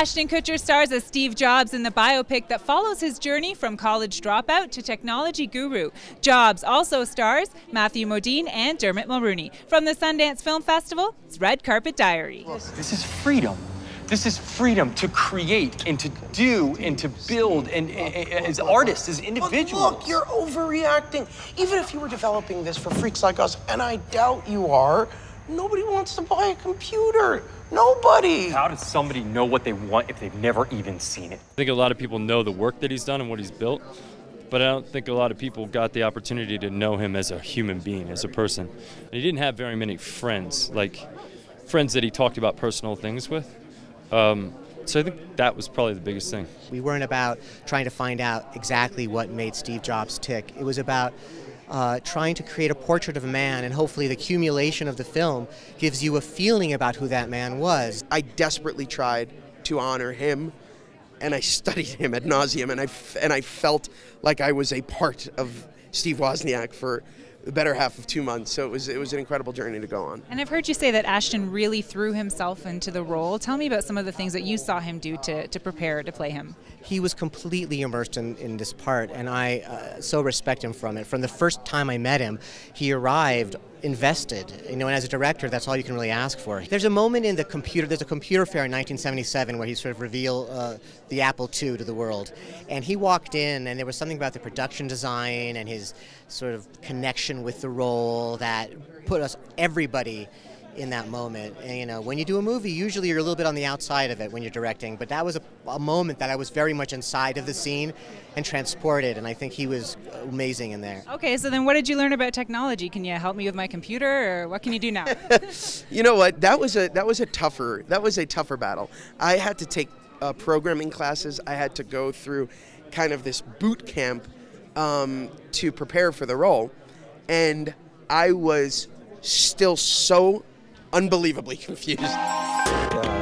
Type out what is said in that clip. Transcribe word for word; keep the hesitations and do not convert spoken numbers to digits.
Ashton Kutcher stars as Steve Jobs in the biopic that follows his journey from college dropout to technology guru. Jobs also stars Matthew Modine and Dermot Mulroney. From the Sundance Film Festival, it's Red Carpet Diary. Look, this is freedom. This is freedom to create and to do and to build and, and, and as artists, as individuals. But look, you're overreacting. Even if you were developing this for freaks like us, and I doubt you are, nobody wants to buy a computer. Nobody. How does somebody know what they want if they've never even seen it? I think a lot of people know the work that he's done and what he's built, but I don't think a lot of people got the opportunity to know him as a human being, as a person. And he didn't have very many friends, like friends that he talked about personal things with. Um, so I think that was probably the biggest thing. We weren't about trying to find out exactly what made Steve Jobs tick. It was about uh, trying to create a portrait of a man, and hopefully the accumulation of the film gives you a feeling about who that man was. I desperately tried to honor him, and I studied him ad nauseum, and I, f and I felt like I was a part of Steve Wozniak for the better half of two months, so it was it was an incredible journey to go on. And I've heard you say that Ashton really threw himself into the role. Tell me about some of the things that you saw him do to, to prepare to play him. He was completely immersed in, in this part, and I uh, so respect him from it. From the first time I met him, he arrived invested, you know, and as a director, that's all you can really ask for. There's a moment in the computer, there's a computer fair in nineteen seventy-seven where he sort of revealed uh, the Apple two to the world, and he walked in and there was something about the production design and his sort of connection with the role that put us, everybody, in that moment. And, you know, when you do a movie, usually you're a little bit on the outside of it when you're directing, but that was a, a moment that I was very much inside of the scene and transported, and I think he was amazing in there. Okay, so then what did you learn about technology? Can you help me with my computer, or what can you do now? You know what, that was a that was a tougher that was a tougher battle. I had to take uh, programming classes. I had to go through kind of this boot camp um, to prepare for the role, and I was still so unbelievably confused. Yeah.